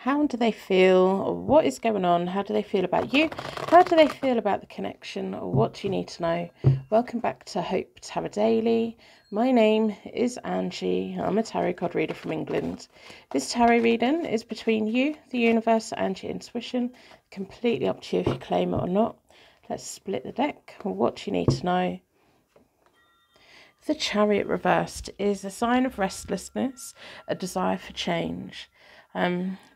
How do they feel, or what is going on? How do they feel about you? How do they feel about the connection, or what do you need to know? Welcome back to Hope Tarot Daily. My name is Angie. I'm a tarot card reader from England. This tarot reading is between you, the universe, and your intuition. Completely up to you if you claim it or not. Let's split the deck. What do you need to know? The Chariot reversed is a sign of restlessness, a desire for change.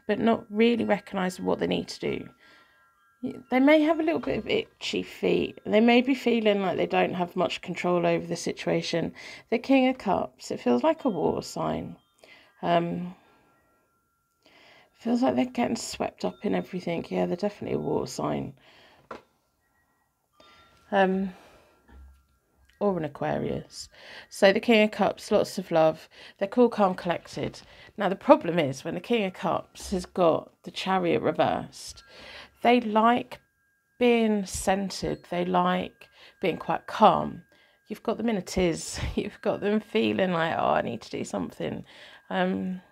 But not really recognising what they need to do. They may have a little bit of itchy feet. They may be feeling like they don't have much control over the situation. The King of Cups, it feels like a water sign. Feels like they're getting swept up in everything. Yeah, they're definitely a water sign. Or an Aquarius. So the King of Cups, lots of love. They're cool, calm, collected. Now the problem is when the King of Cups has got the Chariot reversed, they like being centered. They like being quite calm. You've got them in a tiz. You've got them feeling like, oh, I need to do something. They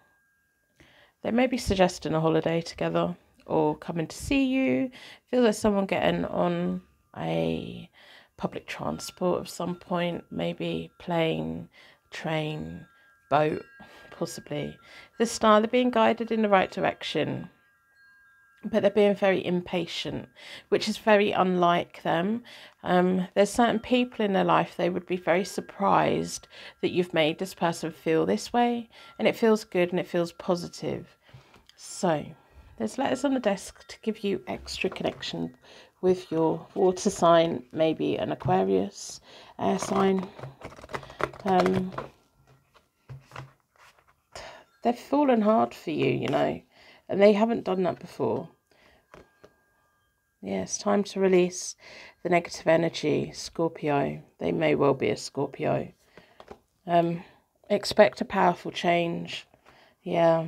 may be suggesting a holiday together or coming to see you. Feel there's someone getting on a public transport of some point, maybe plane, train, boat, possibly. The Star, they're being guided in the right direction, but they're being very impatient, which is very unlike them. There's certain people in their life, they would be very surprised that you've made this person feel this way, and it feels good and it feels positive. So there's letters on the desk to give you extra connection with your water sign, maybe an Aquarius, air sign. They've fallen hard for you, you know, and they haven't done that before. Yeah, it's time to release the negative energy, Scorpio. They may well be a Scorpio. Expect a powerful change. Yeah.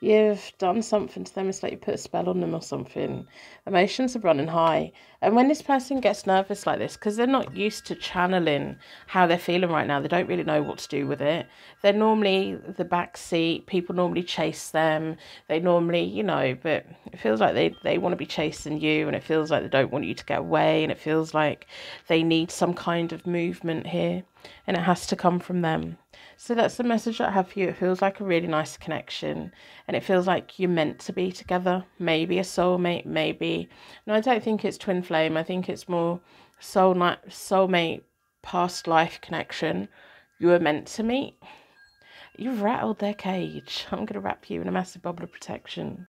You've done something to them. It's like you put a spell on them or something. Emotions are running high. And when this person gets nervous like this, because they're not used to channeling how they're feeling right now, they don't really know what to do with it. They're normally the backseat. People normally chase them. They normally, you know, but it feels like they want to be chasing you, and it feels like they don't want you to get away, and it feels like they need some kind of movement here, and it has to come from them. So that's the message that I have for you. It feels like a really nice connection, and it feels like you're meant to be together. Maybe a soulmate, maybe. No, I don't think it's twin flame. I think it's more soulmate, past life connection. You were meant to meet. You've rattled their cage. I'm going to wrap you in a massive bubble of protection.